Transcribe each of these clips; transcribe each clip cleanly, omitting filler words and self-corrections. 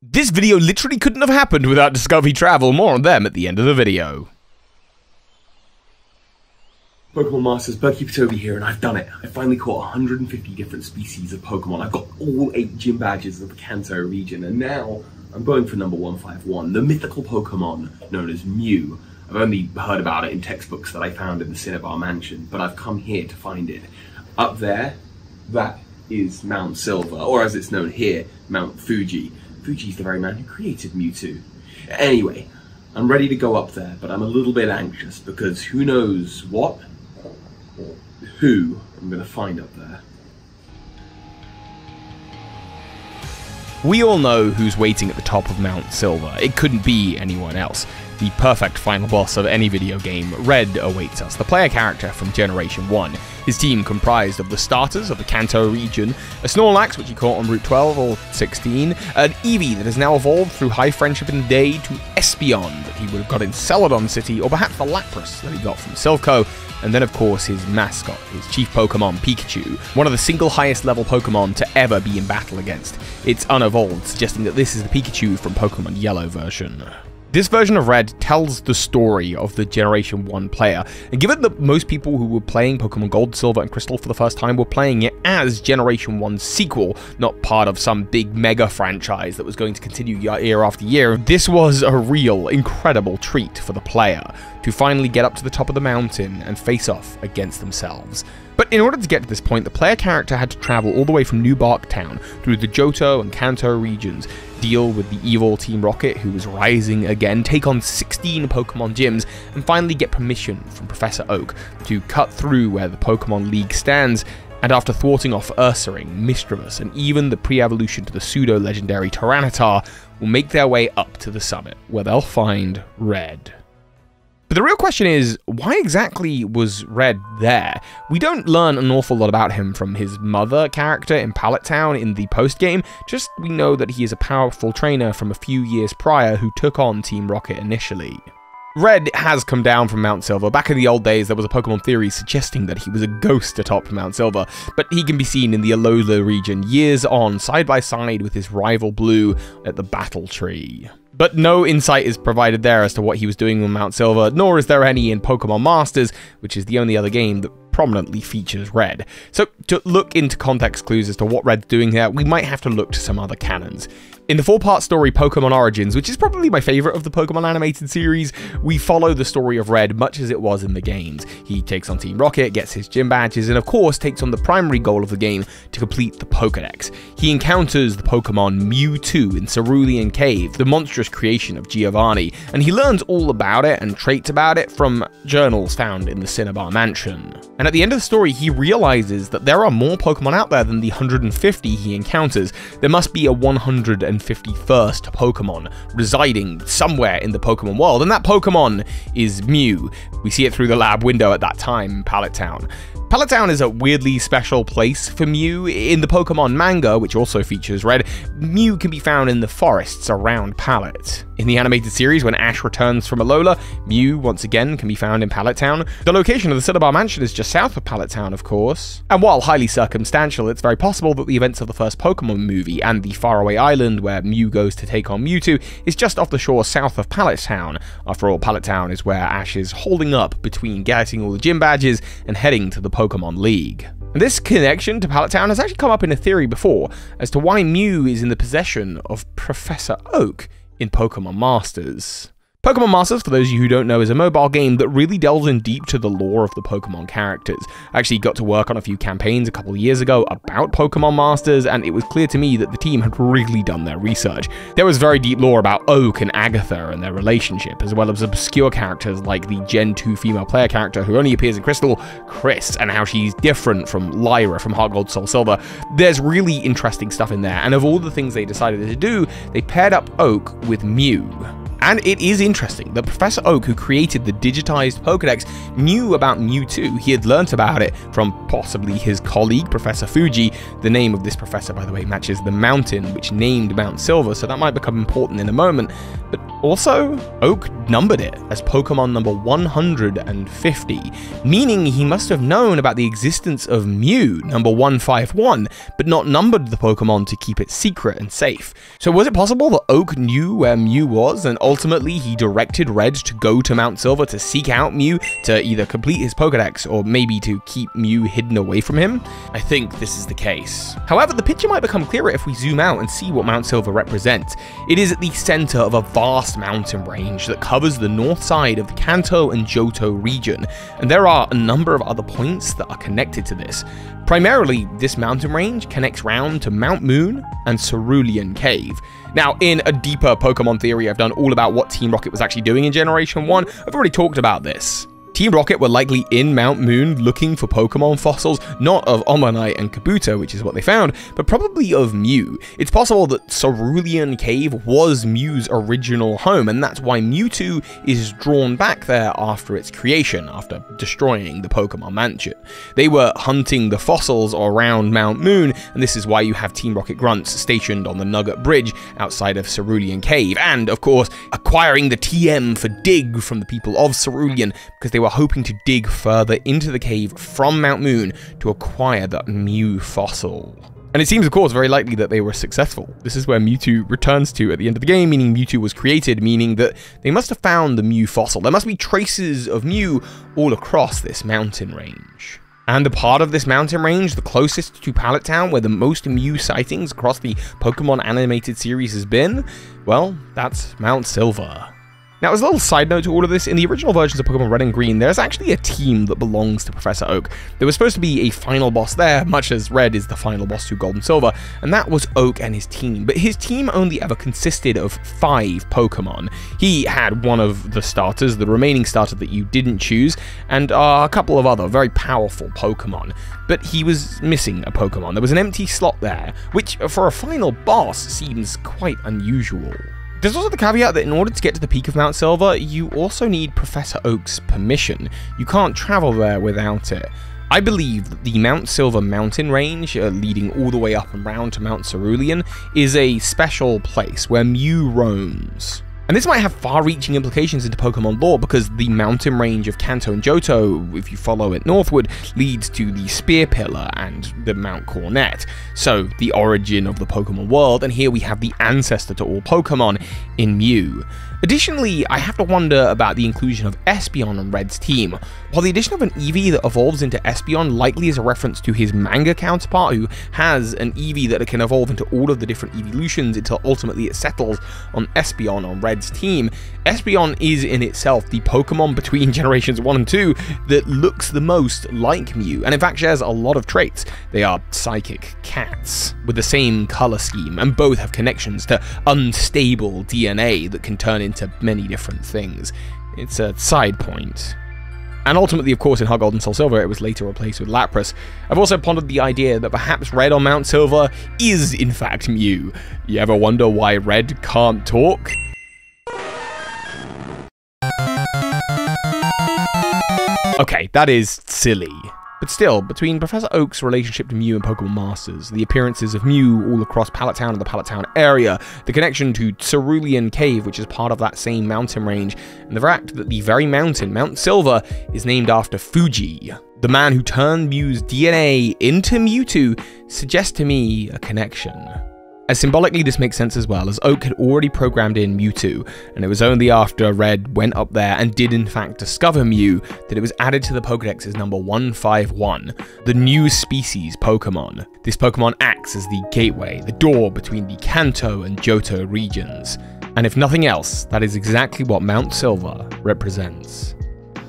This video literally couldn't have happened without Discovery Travel. More on them at the end of the video. Pokemon Masters, Bird Keeper Toby here, and I've done it. I finally caught 150 different species of Pokemon. I've got all 8 gym badges of the Kanto region, and now I'm going for number 151, the mythical Pokemon known as Mew. I've only heard about it in textbooks that I found in the Cinnabar Mansion, but I've come here to find it. Up there, that is Mt Silver, or as it's known here, Mount Fuji. Fuji's the very man who created Mewtwo. Anyway, I'm ready to go up there, but I'm a little bit anxious because who knows what? Who I'm going to find up there. We all know who's waiting at the top of Mt Silver. It couldn't be anyone else. The perfect final boss of any video game, Red, awaits us, the player character from Generation 1. His team comprised of the starters of the Kanto region, a Snorlax, which he caught on Route 12 or 16, an Eevee that has now evolved through high friendship and day to Espeon that he would have got in Celadon City, or perhaps the Lapras that he got from Silco, and then of course his mascot, his chief Pokemon Pikachu, one of the single highest level Pokemon to ever be in battle against. It's unevolved, suggesting that this is the Pikachu from Pokemon Yellow version. This version of Red tells the story of the Generation 1 player, and given that most people who were playing Pokemon Gold, Silver, and Crystal for the first time were playing it as Generation 1's sequel, not part of some big mega franchise that was going to continue year after year, this was a real incredible treat for the player to finally get up to the top of the mountain and face off against themselves. But in order to get to this point, the player character had to travel all the way from New Bark Town through the Johto and Kanto regions, deal with the evil Team Rocket who was rising again, take on 16 Pokemon gyms, and finally get permission from Professor Oak to cut through where the Pokemon League stands, and after thwarting off Ursaring, Misdreavus, and even the pre-evolution to the pseudo-legendary Tyranitar, will make their way up to the summit, where they'll find Red. But the real question is, why exactly was Red there? We don't learn an awful lot about him from his mother character in Pallet Town in the post-game, just we know that he is a powerful trainer from a few years prior who took on Team Rocket initially. Red has come down from Mt Silver. Back in the old days, there was a Pokemon theory suggesting that he was a ghost atop Mt Silver, but he can be seen in the Alola region years on, side by side with his rival Blue at the Battle Tree. But no insight is provided there as to what he was doing on Mt Silver, nor is there any in Pokemon Masters, which is the only other game that prominently features Red. So to look into context clues as to what Red's doing there, we might have to look to some other canons. In the 4-part story Pokemon Origins, which is probably my favorite of the Pokemon animated series, we follow the story of Red much as it was in the games. He takes on Team Rocket, gets his gym badges, and of course takes on the primary goal of the game to complete the Pokedex. He encounters the Pokemon Mewtwo in Cerulean Cave, the monstrous creation of Giovanni, and he learns all about it and traits about it from journals found in the Cinnabar Mansion. And at the end of the story, he realizes that there are more Pokemon out there than the 150 he encounters. There must be a 151st Pokemon residing somewhere in the Pokemon world, and that Pokemon is Mew. We see it through the lab window at that time in Pallet Town. Pallet Town is a weirdly special place for Mew. In the Pokemon manga, which also features Red, Mew can be found in the forests around Pallet. In the animated series, when Ash returns from Alola, Mew, once again, can be found in Pallet Town. The location of the Cinnabar Mansion is just south of Pallet Town, of course. And while highly circumstantial, it's very possible that the events of the first Pokemon movie and the Faraway Island where Mew goes to take on Mewtwo is just off the shore south of Pallet Town. After all, Pallet Town is where Ash is holding up between getting all the gym badges and heading to the Pokemon League. And this connection to Pallet Town has actually come up in a theory before as to why Mew is in the possession of Professor Oak in Pokemon Masters. Pokemon Masters, for those of you who don't know, is a mobile game that really delves in deep to the lore of the Pokemon characters. I actually got to work on a few campaigns a couple of years ago about Pokemon Masters, and it was clear to me that the team had really done their research. There was very deep lore about Oak and Agatha and their relationship, as well as obscure characters like the Gen 2 female player character who only appears in Crystal, Chris, and how she's different from Lyra from HeartGold, SoulSilver. There's really interesting stuff in there, and of all the things they decided to do, they paired up Oak with Mew. And it is interesting that Professor Oak, who created the digitized Pokédex, knew about Mewtwo. He had learnt about it from possibly his colleague, Professor Fuji. The name of this professor, by the way, matches the mountain, which named Mt Silver, so that might become important in a moment. But Also, Oak numbered it as Pokemon number 150, meaning he must have known about the existence of Mew number 151, but not numbered the Pokemon to keep it secret and safe. So was it possible that Oak knew where Mew was, and ultimately he directed Red to go to Mt Silver to seek out Mew to either complete his Pokedex or maybe to keep Mew hidden away from him? I think this is the case. However, the picture might become clearer if we zoom out and see what Mt Silver represents. It is at the center of a vast mountain range that covers the north side of the Kanto and Johto region, and there are a number of other points that are connected to this. Primarily, this mountain range connects round to Mount Moon and Cerulean Cave. Now, in a deeper Pokemon theory I've done all about what Team Rocket was actually doing in Generation 1, I've already talked about this. Team Rocket were likely in Mount Moon looking for Pokemon fossils, not of Omanyte and Kabuto, which is what they found, but probably of Mew. It's possible that Cerulean Cave was Mew's original home, and that's why Mewtwo is drawn back there after its creation, after destroying the Pokemon Mansion. They were hunting the fossils around Mount Moon, and this is why you have Team Rocket grunts stationed on the Nugget Bridge outside of Cerulean Cave, and, of course, acquiring the TM for dig from the people of Cerulean, because they were hoping to dig further into the cave from Mount Moon to acquire that Mew fossil. And it seems, of course, very likely that they were successful. This is where Mewtwo returns to at the end of the game, meaning Mewtwo was created, meaning that they must have found the Mew fossil. There must be traces of Mew all across this mountain range. And the part of this mountain range, the closest to Pallet Town, where the most Mew sightings across the Pokemon animated series has been, well, that's Mt Silver. Now, as a little side note to all of this, in the original versions of Pokemon Red and Green, there's actually a team that belongs to Professor Oak. There was supposed to be a final boss there, much as Red is the final boss to Gold and Silver, and that was Oak and his team. But his team only ever consisted of 5 Pokemon. He had one of the starters, the remaining starter that you didn't choose, and a couple of other very powerful Pokemon. But he was missing a Pokemon. There was an empty slot there, which for a final boss seems quite unusual. There's also the caveat that in order to get to the peak of Mt Silver, you also need Professor Oak's permission. You can't travel there without it. I believe that the Mt Silver mountain range, leading all the way up and round to Mount Cerulean, is a special place where Mew roams. And this might have far-reaching implications into Pokemon lore, because the mountain range of Kanto and Johto, if you follow it northward, leads to the Spear Pillar and the Mount Cornet, so the origin of the Pokemon world, and here we have the ancestor to all Pokemon in Mew. Additionally, I have to wonder about the inclusion of Espeon on Red's team. While the addition of an Eevee that evolves into Espeon likely is a reference to his manga counterpart, who has an Eevee that can evolve into all of the different Eeveelutions until ultimately it settles on Espeon on Red's team, Espeon is in itself the Pokemon between Generations 1 and 2 that looks the most like Mew, and in fact shares a lot of traits. They are psychic cats with the same color scheme, and both have connections to unstable DNA that can turn into many different things. It's a side point. And ultimately, of course, in HeartGold and SoulSilver, it was later replaced with Lapras. I've also pondered the idea that perhaps Red on Mt Silver is, in fact, Mew. You ever wonder why Red can't talk? Okay, that is silly. But still, between Professor Oak's relationship to Mew and Pokemon Masters, the appearances of Mew all across Pallet Town and the Pallet Town area, the connection to Cerulean Cave, which is part of that same mountain range, and the fact that the very mountain, Mt Silver, is named after Fuji, the man who turned Mew's DNA into Mewtwo, suggests to me a connection. As symbolically, this makes sense as well, as Oak had already programmed in Mewtwo, and it was only after Red went up there and did in fact discover Mew that it was added to the Pokedex as number 151, the new species Pokemon. This Pokemon acts as the gateway, the door between the Kanto and Johto regions, and if nothing else, that is exactly what Mt Silver represents.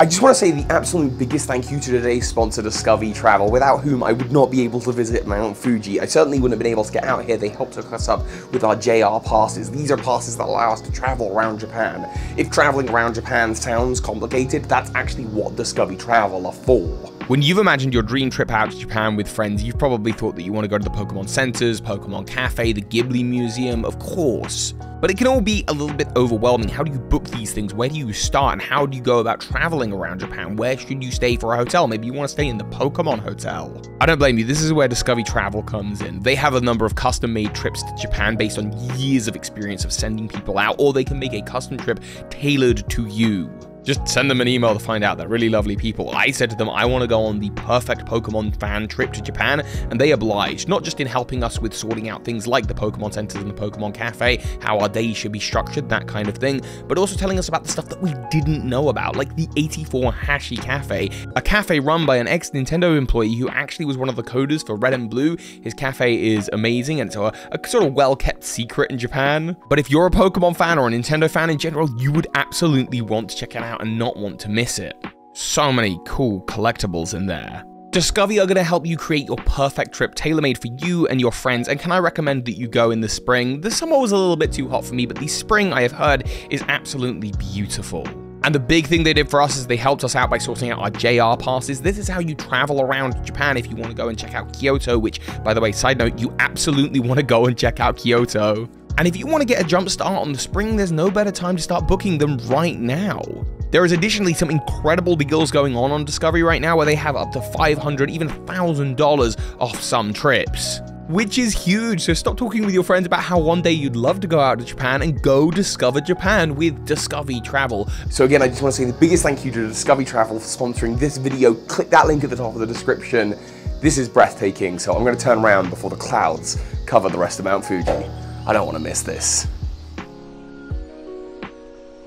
I just want to say the absolute biggest thank you to today's sponsor, Discovery Travel, without whom I would not be able to visit Mount Fuji. I certainly wouldn't have been able to get out here. They helped hook us up with our JR passes. These are passes that allow us to travel around Japan. If traveling around Japan sounds complicated, that's actually what Discovery Travel are for. When you've imagined your dream trip out to Japan with friends, you've probably thought that you want to go to the Pokemon Centers, Pokemon Cafe, the Ghibli Museum, of course. But it can all be a little bit overwhelming. How do you book these things? Where do you start? And how do you go about traveling around Japan? Where should you stay for a hotel? Maybe you want to stay in the Pokemon Hotel. I don't blame you. This is where Discovery Travel comes in. They have a number of custom-made trips to Japan based on years of experience of sending people out, or they can make a custom trip tailored to you. Just send them an email to find out. They're really lovely people. I said to them, I want to go on the perfect Pokemon fan trip to Japan, and they obliged, not just in helping us with sorting out things like the Pokemon centers and the Pokemon Cafe, how our days should be structured, that kind of thing, but also telling us about the stuff that we didn't know about, like the 84 Hashi Cafe, a cafe run by an ex-Nintendo employee who actually was one of the coders for Red and Blue. His cafe is amazing, and it's a sort of well-kept secret in Japan. But if you're a Pokemon fan or a Nintendo fan in general, you would absolutely want to check it out and not want to miss it. So many cool collectibles in there. Discovery are going to help you create your perfect trip, tailor-made for you and your friends, and can I recommend that you go in the spring? The summer was a little bit too hot for me, but the spring, I have heard, is absolutely beautiful. And the big thing they did for us is they helped us out by sorting out our JR passes. This is how you travel around Japan if you want to go and check out Kyoto, which, by the way, side note, you absolutely want to go and check out Kyoto. And if you want to get a jump start on the spring, there's no better time to start booking them right now. There is additionally some incredible deals going on Discovery right now where they have up to $500, even $1,000 off some trips, which is huge. So stop talking with your friends about how one day you'd love to go out to Japan and go discover Japan with Discovery Travel. So again, I just want to say the biggest thank you to Discovery Travel for sponsoring this video. Click that link at the top of the description. This is breathtaking. So I'm going to turn around before the clouds cover the rest of Mount Fuji. I don't want to miss this.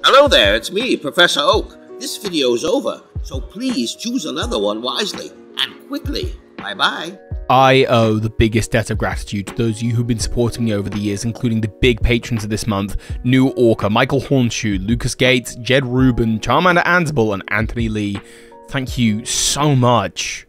Hello there, it's me, Professor Oak. This video is over, so please choose another one wisely and quickly. Bye-bye. I owe the biggest debt of gratitude to those of you who've been supporting me over the years, including the big patrons of this month, New Orca, Michael Hornshoe, Lucas Gates, Jed Rubin, Charmander Ansball, and Anthony Lee. Thank you so much.